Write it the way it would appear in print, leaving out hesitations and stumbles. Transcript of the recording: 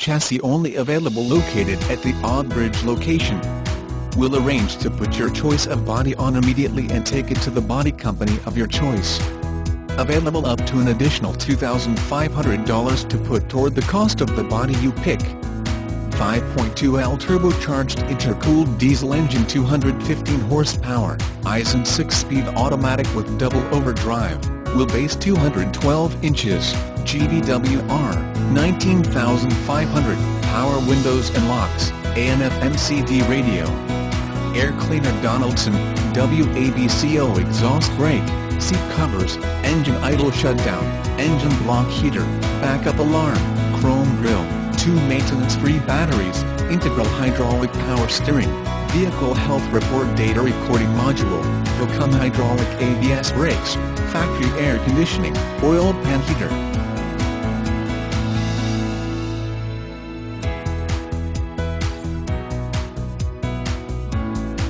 Chassis only available located at the Oddbridge location. We'll arrange to put your choice of body on immediately and take it to the body company of your choice. Available up to an additional $2,500 to put toward the cost of the body you pick. 5.2L turbocharged intercooled diesel engine, 215 horsepower, Aisin 6-speed automatic with double overdrive, wheelbase 212 inches, GVWR, 19,500, power windows and locks, AM/FM CD radio, air cleaner Donaldson, WABCO exhaust brake, seat covers, engine idle shutdown, engine block heater, backup alarm, chrome grille, 2 maintenance-free batteries, integral hydraulic power steering, vehicle health report data recording module, Vilcon hydraulic ABS brakes, factory air conditioning, oil pan heater.